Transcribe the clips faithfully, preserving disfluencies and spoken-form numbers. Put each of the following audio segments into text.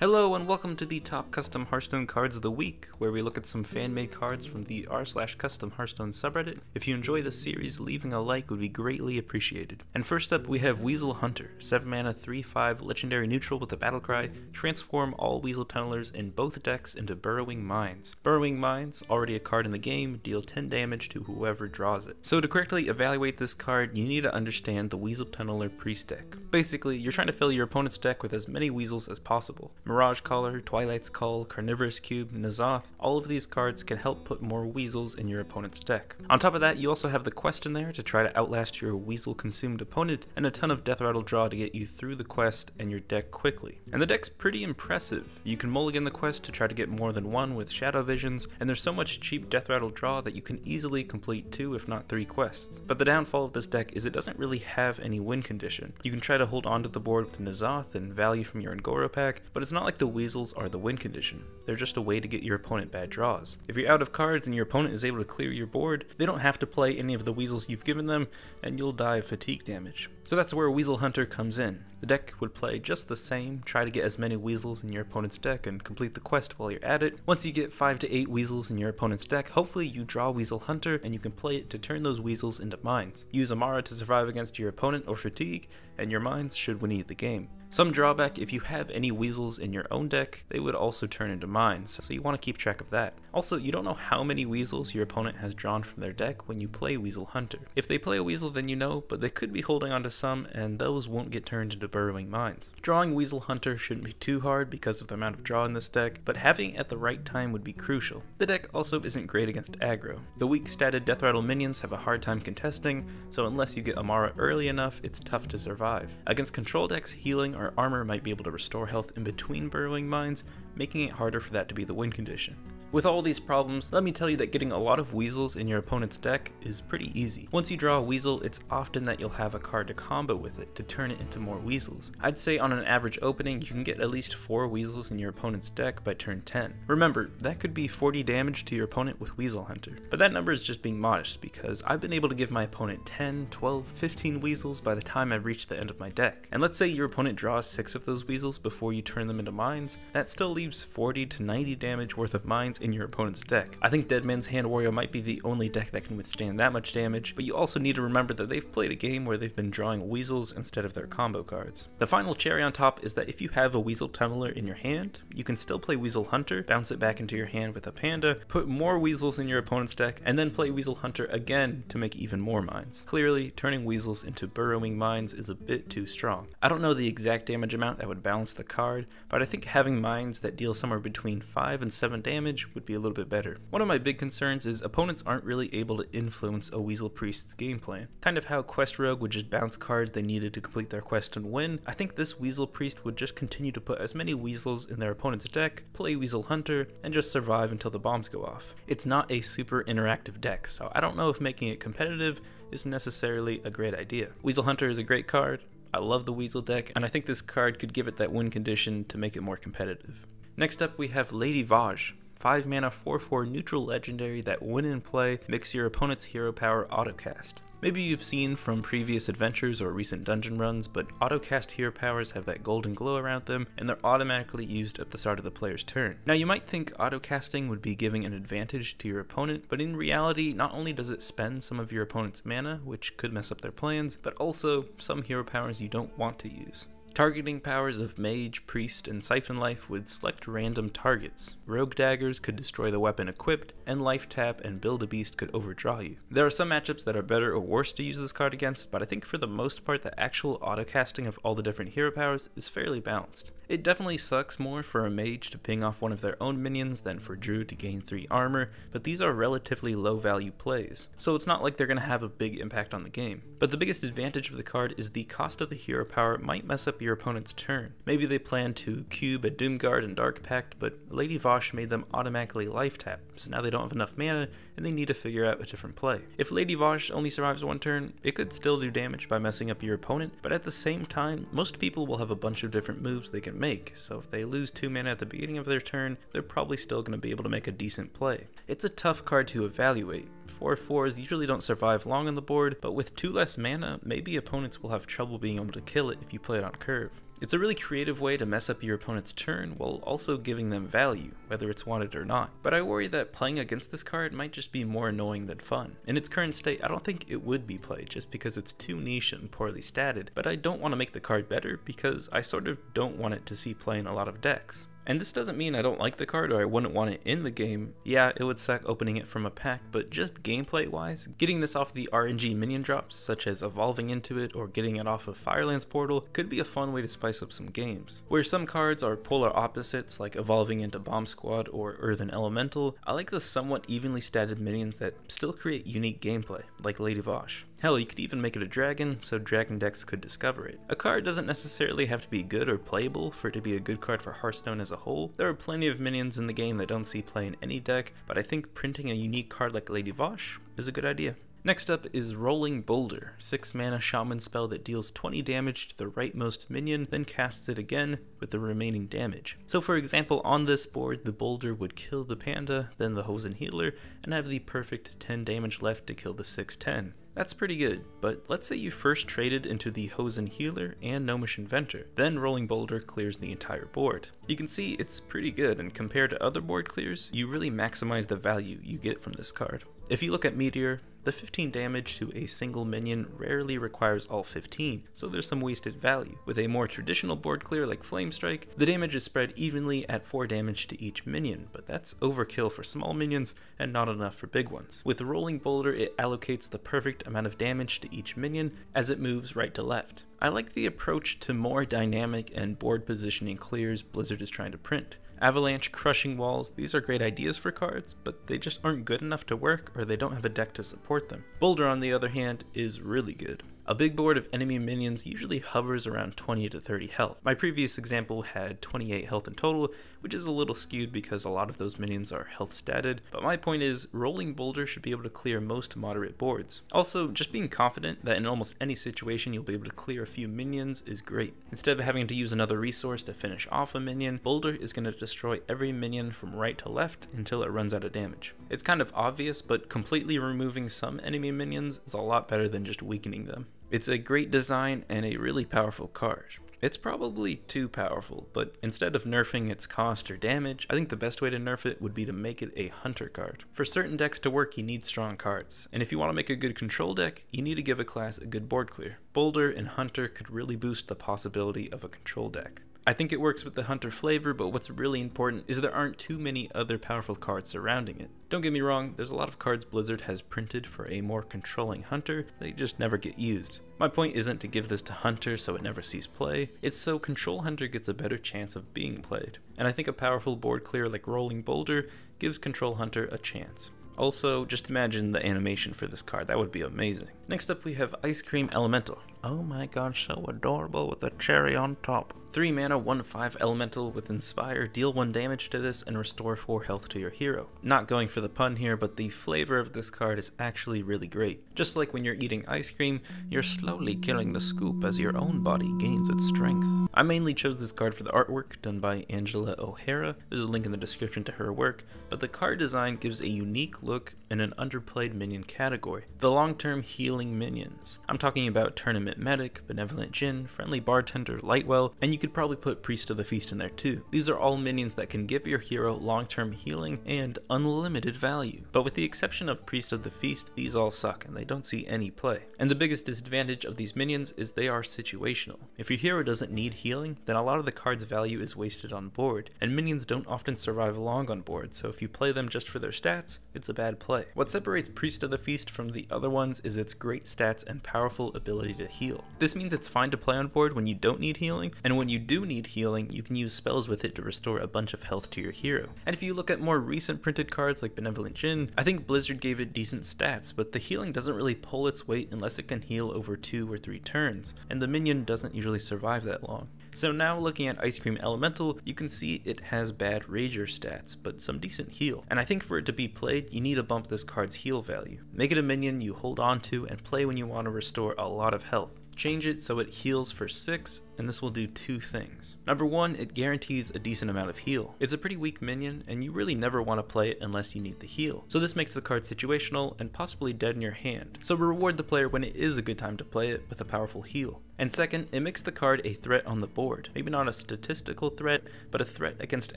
Hello and welcome to the top custom Hearthstone cards of the week, where we look at some fan-made cards from the r slash custom Hearthstone subreddit. If you enjoy this series, leaving a like would be greatly appreciated. And first up we have Weasel Hunter, seven mana, three five, legendary neutral with a battlecry, transform all Weasel Tunnelers in both decks into Burrowing Mines. Burrowing Mines, already a card in the game, deal ten damage to whoever draws it. So to correctly evaluate this card, you need to understand the Weasel Tunneler Priest deck. Basically, you're trying to fill your opponent's deck with as many Weasels as possible. Mirage Caller, Twilight's Call, Carnivorous Cube, N'Zoth, all of these cards can help put more Weasels in your opponent's deck. On top of that, you also have the quest in there to try to outlast your Weasel-consumed opponent, and a ton of death rattle draw to get you through the quest and your deck quickly. And the deck's pretty impressive. You can mulligan the quest to try to get more than one with Shadow Visions, and there's so much cheap death rattle draw that you can easily complete two if not three quests. But the downfall of this deck is it doesn't really have any win condition. You can try to hold onto the board with N'Zoth and value from your Un'Goro pack, but it's not like the Weasels are the win condition. They're just a way to get your opponent bad draws. If you're out of cards and your opponent is able to clear your board, they don't have to play any of the Weasels you've given them, and you'll die of fatigue damage. So that's where Weasel Hunter comes in. The deck would play just the same, try to get as many Weasels in your opponent's deck and complete the quest while you're at it. Once you get five to eight Weasels in your opponent's deck, hopefully you draw Weasel Hunter and you can play it to turn those Weasels into Mines. Use Amara to survive against your opponent or fatigue, and your Mines should win you the game. Some drawback, if you have any Weasels in your own deck, they would also turn into Mines, so you want to keep track of that. Also, you don't know how many Weasels your opponent has drawn from their deck when you play Weasel Hunter. If they play a Weasel, then you know, but they could be holding onto some, and those won't get turned into Burrowing Mines. Drawing Weasel Hunter shouldn't be too hard because of the amount of draw in this deck, but having it at the right time would be crucial. The deck also isn't great against aggro. The weak statted Death Rattle minions have a hard time contesting, so unless you get Amara early enough, it's tough to survive. Against control decks, healing or Our armor might be able to restore health in between Burrowing Mines, making it harder for that to be the win condition. With all these problems, let me tell you that getting a lot of Weasels in your opponent's deck is pretty easy. Once you draw a Weasel, it's often that you'll have a card to combo with it to turn it into more Weasels. I'd say on an average opening, you can get at least four Weasels in your opponent's deck by turn ten. Remember, that could be forty damage to your opponent with Weasel Hunter, but that number is just being modest because I've been able to give my opponent ten, twelve, fifteen Weasels by the time I've reached the end of my deck. And let's say your opponent draws six of those Weasels before you turn them into Mines, that still leaves forty to ninety damage worth of Mines in your opponent's deck. I think Dead Man's Hand Wario might be the only deck that can withstand that much damage, but you also need to remember that they've played a game where they've been drawing Weasels instead of their combo cards. The final cherry on top is that if you have a Weasel Tunneler in your hand, you can still play Weasel Hunter, bounce it back into your hand with a panda, put more Weasels in your opponent's deck, and then play Weasel Hunter again to make even more Mines. Clearly, turning Weasels into Burrowing Mines is a bit too strong. I don't know the exact damage amount that would balance the card, but I think having Mines that deal somewhere between five and seven damage would be a little bit better. One of my big concerns is opponents aren't really able to influence a Weasel Priest's game plan. Kind of how Quest Rogue would just bounce cards they needed to complete their quest and win, I think this Weasel Priest would just continue to put as many Weasels in their opponent's deck, play Weasel Hunter, and just survive until the bombs go off. It's not a super interactive deck, so I don't know if making it competitive is necessarily a great idea. Weasel Hunter is a great card, I love the Weasel deck, and I think this card could give it that win condition to make it more competitive. Next up we have Lady Vashj. five mana four four neutral legendary that when in play makes your opponent's hero power autocast. Maybe you've seen from previous adventures or recent dungeon runs, but autocast hero powers have that golden glow around them, and they're automatically used at the start of the player's turn. Now you might think autocasting would be giving an advantage to your opponent, but in reality, not only does it spend some of your opponent's mana, which could mess up their plans, but also some hero powers you don't want to use. Targeting powers of Mage, Priest, and Siphon Life would select random targets. Rogue Daggers could destroy the weapon equipped, and Life Tap and Build-A-Beast could overdraw you. There are some matchups that are better or worse to use this card against, but I think for the most part the actual autocasting of all the different hero powers is fairly balanced. It definitely sucks more for a Mage to ping off one of their own minions than for Druid to gain three armor, but these are relatively low value plays, so it's not like they're going to have a big impact on the game. But the biggest advantage of the card is the cost of the hero power might mess up your opponent's turn. Maybe they plan to cube a Doomguard and Dark Pact, but Lady Vashj made them automatically life tap, so now they don't have enough mana and they need to figure out a different play. If Lady Vashj only survives one turn, it could still do damage by messing up your opponent, but at the same time, most people will have a bunch of different moves they can make, so if they lose two mana at the beginning of their turn, they're probably still going to be able to make a decent play. It's a tough card to evaluate. four fours usually don't survive long on the board, but with two less mana, maybe opponents will have trouble being able to kill it if you play it on curve. It's a really creative way to mess up your opponent's turn while also giving them value, whether it's wanted or not. But I worry that playing against this card might just be more annoying than fun. In its current state, I don't think it would be played just because it's too niche and poorly statted, but I don't want to make the card better because I sort of don't want it to see play in a lot of decks. And this doesn't mean I don't like the card or I wouldn't want it in the game. Yeah, it would suck opening it from a pack, but just gameplay wise, getting this off the R N G minion drops, such as evolving into it or getting it off of Firelands Portal, could be a fun way to spice up some games. Where some cards are polar opposites, like evolving into Bomb Squad or Earthen Elemental, I like the somewhat evenly statted minions that still create unique gameplay, like Lady Vashj. Hell, you could even make it a dragon, so dragon decks could discover it. A card doesn't necessarily have to be good or playable for it to be a good card for Hearthstone as a whole. There are plenty of minions in the game that don't see play in any deck, but I think printing a unique card like Lady Vashj is a good idea. Next up is Rolling Boulder, six mana shaman spell that deals twenty damage to the rightmost minion, then casts it again with the remaining damage. So for example, on this board, the boulder would kill the panda, then the Hosen Healer, and have the perfect ten damage left to kill the six ten. That's pretty good, but let's say you first traded into the Hosen Healer and Gnomish Inventor, then Rolling Boulder clears the entire board. You can see it's pretty good, and compared to other board clears, you really maximize the value you get from this card. If you look at Meteor, the fifteen damage to a single minion rarely requires all fifteen, so there's some wasted value. With a more traditional board clear like Flame Strike, the damage is spread evenly at four damage to each minion, but that's overkill for small minions and not enough for big ones. With Rolling Boulder, it allocates the perfect amount of damage to each minion as it moves right to left. I like the approach to more dynamic and board positioning clears Blizzard is trying to print. Avalanche, Crushing Walls, these are great ideas for cards, but they just aren't good enough to work or they don't have a deck to support them. Boulder, on the other hand, is really good. A big board of enemy minions usually hovers around twenty to thirty health. My previous example had twenty-eight health in total, which is a little skewed because a lot of those minions are health statted, but my point is Rolling Boulder should be able to clear most moderate boards. Also, just being confident that in almost any situation you'll be able to clear a few minions is great. Instead of having to use another resource to finish off a minion, Boulder is going to destroy every minion from right to left until it runs out of damage. It's kind of obvious, but completely removing some enemy minions is a lot better than just weakening them. It's a great design and a really powerful card. It's probably too powerful, but instead of nerfing its cost or damage, I think the best way to nerf it would be to make it a hunter card. For certain decks to work, you need strong cards, and if you want to make a good control deck, you need to give a class a good board clear. Boulder and Hunter could really boost the possibility of a control deck. I think it works with the Hunter flavor, but what's really important is there aren't too many other powerful cards surrounding it. Don't get me wrong, there's a lot of cards Blizzard has printed for a more controlling Hunter, they just never get used. My point isn't to give this to Hunter so it never sees play, it's so Control Hunter gets a better chance of being played. And I think a powerful board clear like Rolling Boulder gives Control Hunter a chance. Also, just imagine the animation for this card, that would be amazing. Next up we have Ice Cream Elemental. Oh my god, so adorable with a cherry on top. three mana, one five Elemental with Inspire, deal one damage to this and restore four health to your hero. Not going for the pun here, but the flavor of this card is actually really great. Just like when you're eating ice cream, you're slowly killing the scoop as your own body gains its strength. I mainly chose this card for the artwork done by Angela O'Hara, there's a link in the description to her work, but the card design gives a unique look in an underplayed minion category. The long-term healing minions. I'm talking about Tournament Medic, Benevolent Djinn, Friendly Bartender, Lightwell, and you could probably put Priest of the Feast in there too. These are all minions that can give your hero long-term healing and unlimited value. But with the exception of Priest of the Feast, these all suck and they don't see any play. And the biggest disadvantage of these minions is they are situational. If your hero doesn't need healing, then a lot of the card's value is wasted on board, and minions don't often survive long on board, so if you play them just for their stats, it's a bad play. What separates Priest of the Feast from the other ones is its great stats and powerful ability to heal. This means it's fine to play on board when you don't need healing, and when you do need healing, you can use spells with it to restore a bunch of health to your hero. And if you look at more recent printed cards like Benevolent Djinn, I think Blizzard gave it decent stats, but the healing doesn't really pull its weight unless it can heal over two or three turns, and the minion doesn't usually survive that long. So now looking at Ice Cream Elemental, you can see it has bad Rager stats, but some decent heal. And I think for it to be played, you need to bump this card's heal value. Make it a minion you hold on to and play when you want to restore a lot of health. Change it so it heals for six, and this will do two things. Number one, it guarantees a decent amount of heal. It's a pretty weak minion, and you really never want to play it unless you need the heal. So this makes the card situational and possibly dead in your hand. So reward the player when it is a good time to play it with a powerful heal. And second, it makes the card a threat on the board. Maybe not a statistical threat, but a threat against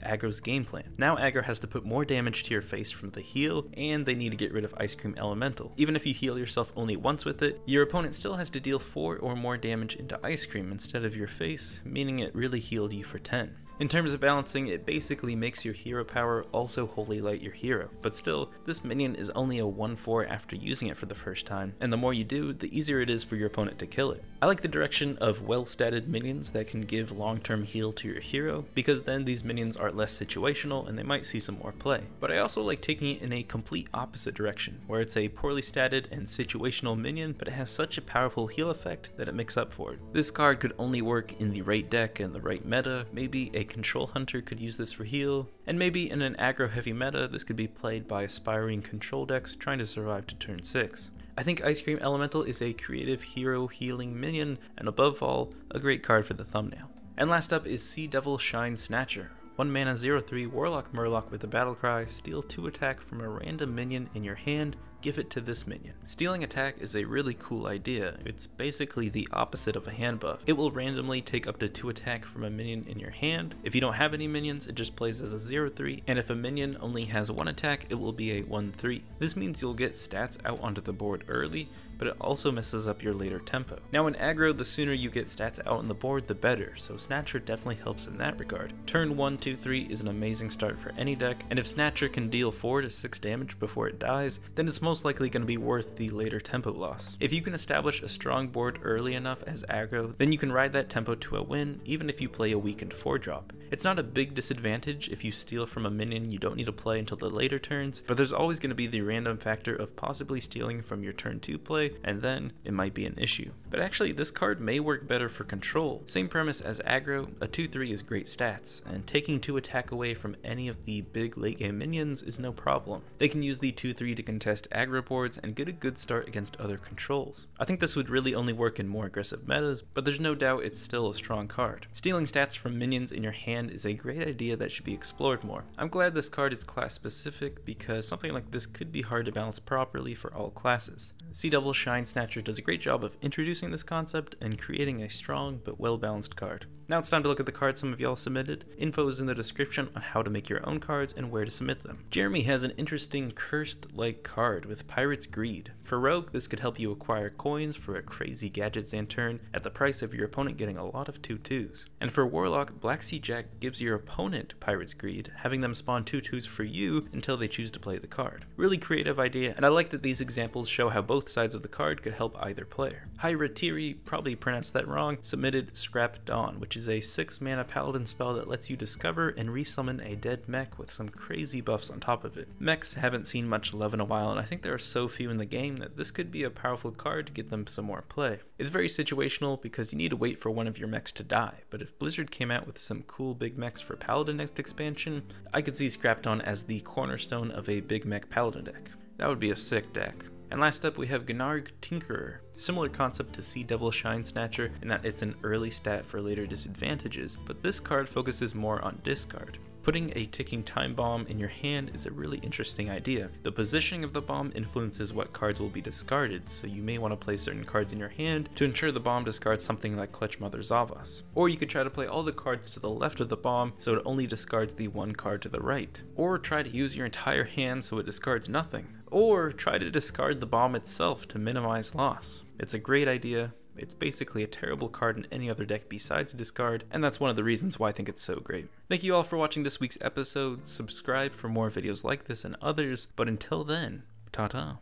aggro's game plan. Now aggro has to put more damage to your face from the heal, and they need to get rid of Ice Cream Elemental. Even if you heal yourself only once with it, your opponent still has to deal four or more damage into Ice Cream instead of your face, meaning it really healed you for ten. In terms of balancing, it basically makes your hero power also Holy Light your hero, but still, this minion is only a one four after using it for the first time, and the more you do, the easier it is for your opponent to kill it. I like the direction of well-statted minions that can give long-term heal to your hero, because then these minions are less situational and they might see some more play. But I also like taking it in a complete opposite direction, where it's a poorly statted and situational minion, but it has such a powerful heal effect that it makes up for it. This card could only work in the right deck and the right meta, maybe a Control Hunter could use this for heal, and maybe in an aggro heavy meta this could be played by aspiring control decks trying to survive to turn six. I think Ice Cream Elemental is a creative hero healing minion, and above all, a great card for the thumbnail. And last up is Sea Devil Shine Snatcher. one mana zero three Warlock Murloc with a battle cry, steal two attack from a random minion in your hand, give it to this minion. Stealing attack is a really cool idea. It's basically the opposite of a hand buff. It will randomly take up to two attack from a minion in your hand. If you don't have any minions, it just plays as a zero three, and if a minion only has one attack, it will be a one three. This means you'll get stats out onto the board early, but it also messes up your later tempo. Now in aggro, the sooner you get stats out on the board, the better, so Snatcher definitely helps in that regard. Turn one, two, three is an amazing start for any deck, and if Snatcher can deal four to six damage before it dies, then it's most likely going to be worth the later tempo loss. If you can establish a strong board early enough as aggro, then you can ride that tempo to a win, even if you play a weakened four drop. It's not a big disadvantage if you steal from a minion you don't need to play until the later turns, but there's always going to be the random factor of possibly stealing from your turn two play, and then it might be an issue. But actually, this card may work better for control. Same premise as aggro, a two three is great stats, and taking two attack away from any of the big late game minions is no problem. They can use the two three to contest aggro boards and get a good start against other controls. I think this would really only work in more aggressive metas, but there's no doubt it's still a strong card. Stealing stats from minions in your hand is a great idea that should be explored more. I'm glad this card is class specific, because something like this could be hard to balance properly for all classes. Sea Devil Shine Snatcher does a great job of introducing this concept and creating a strong but well-balanced card. Now it's time to look at the cards some of y'all submitted. Info is in the description on how to make your own cards and where to submit them. Jeremy has an interesting cursed-like card with Pirate's Greed. For Rogue, this could help you acquire coins for a crazy gadget Xanturn at the price of your opponent getting a lot of two twos. And for Warlock, Black Sea Jack gives your opponent Pirate's Greed, having them spawn two twos for you until they choose to play the card. Really creative idea, and I like that these examples show how both sides of the card could help either player. Hiratiri, probably pronounced that wrong, submitted Scrap Dawn, which is a six mana paladin spell that lets you discover and resummon a dead mech with some crazy buffs on top of it. Mechs haven't seen much love in a while, and I think there are so few in the game that this could be a powerful card to get them some more play. It's very situational because you need to wait for one of your mechs to die, but if Blizzard came out with some cool big mechs for paladin next expansion, I could see Scrap Dawn as the cornerstone of a big mech paladin deck. That would be a sick deck. And last up, we have Gnarg Tinkerer. Similar concept to Sea Devil Shine Snatcher in that it's an early stat for later disadvantages, but this card focuses more on discard. Putting a ticking time bomb in your hand is a really interesting idea. The positioning of the bomb influences what cards will be discarded, so you may want to play certain cards in your hand to ensure the bomb discards something like Clutch Mother Zavas. Or you could try to play all the cards to the left of the bomb so it only discards the one card to the right. Or try to use your entire hand so it discards nothing. Or try to discard the bomb itself to minimize loss. It's a great idea. It's basically a terrible card in any other deck besides discard, and that's one of the reasons why I think it's so great. Thank you all for watching this week's episode. Subscribe for more videos like this and others, but until then, ta-ta.